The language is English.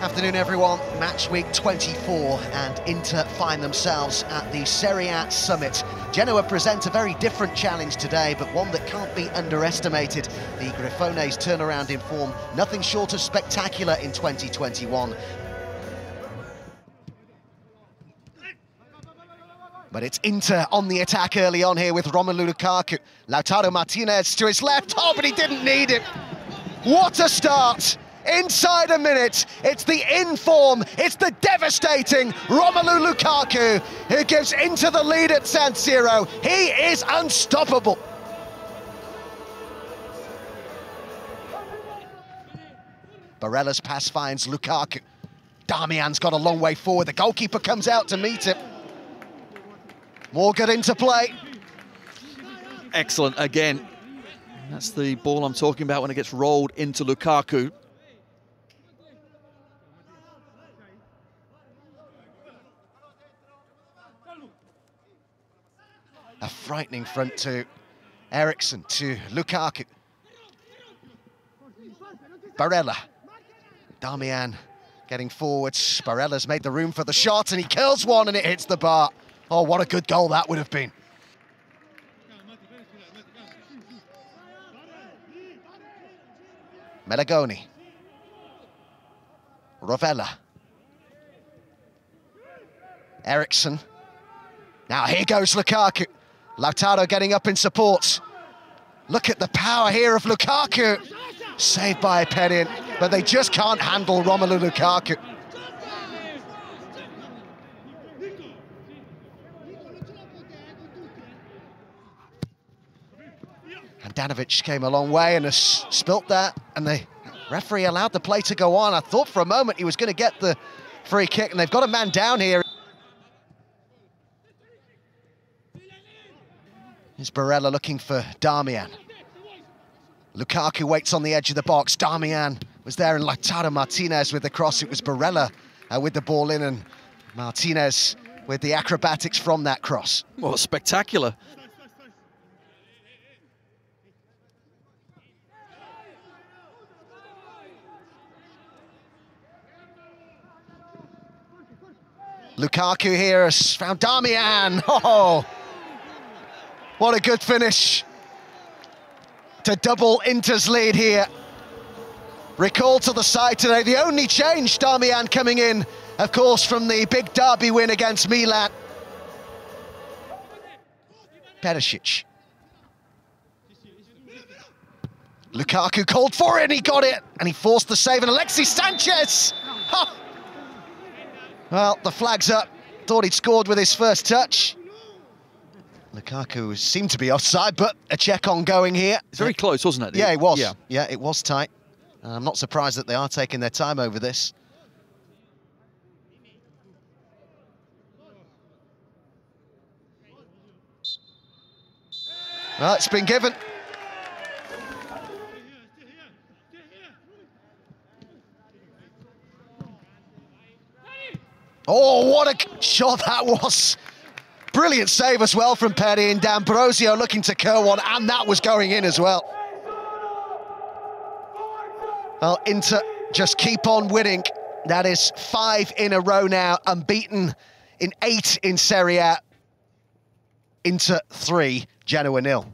Afternoon, everyone. Match week 24, and Inter find themselves at the Serie A summit. Genoa present a very different challenge today, but one that can't be underestimated. The Grifone's turnaround in form, nothing short of spectacular in 2021. But it's Inter on the attack early on here with Romelu Lukaku. Lautaro Martinez to his left. Oh, but he didn't need it. What a start! Inside a minute, it's the in-form, it's the devastating Romelu Lukaku who gives Inter the lead at San Siro. He is unstoppable. Barella's pass finds Lukaku. Darmian's got a long way forward. The goalkeeper comes out to meet him. More good interplay. Excellent again. That's the ball I'm talking about when it gets rolled into Lukaku. A frightening front to Eriksen, to Lukaku. Barella. Darmian getting forwards. Barella's made the room for the shot, and he curls one, and it hits the bar. Oh, what a good goal that would have been. Melagoni. Rovella. Eriksen. Now here goes Lukaku. Lautaro getting up in support. Look at the power here of Lukaku. Saved by Perin, but they just can't handle Romelu Lukaku. Handanovic came a long way and has spilt that, and the referee allowed the play to go on. I thought for a moment he was going to get the free kick, and they've got a man down here. Is Barella looking for Darmian. Lukaku waits on the edge of the box. Darmian was there, and Lautaro Martinez with the cross. It was Barella with the ball in, and Martinez with the acrobatics from that cross. Well, spectacular. Lukaku here has found Darmian. Oh! What a good finish to double Inter's lead here. Recalled to the side today, the only change, Darmian coming in, of course, from the big derby win against Milan. Peresic. Lukaku called for it, and he got it, and he forced the save, and Alexis Sanchez! Ha! Well, the flag's up. Thought he'd scored with his first touch. Lukaku seemed to be offside, but a check ongoing here. It's very close, wasn't it? Yeah, it was. Yeah, it was tight. I'm not surprised that they are taking their time over this. Well, it's been given. Oh, what a shot that was. Brilliant save as well from Perin. D'Ambrosio looking to curl one, and that was going in as well. Well, Inter just keep on winning. That is 5 in a row now, unbeaten in 8 in Serie A. Inter 3, Genoa 0.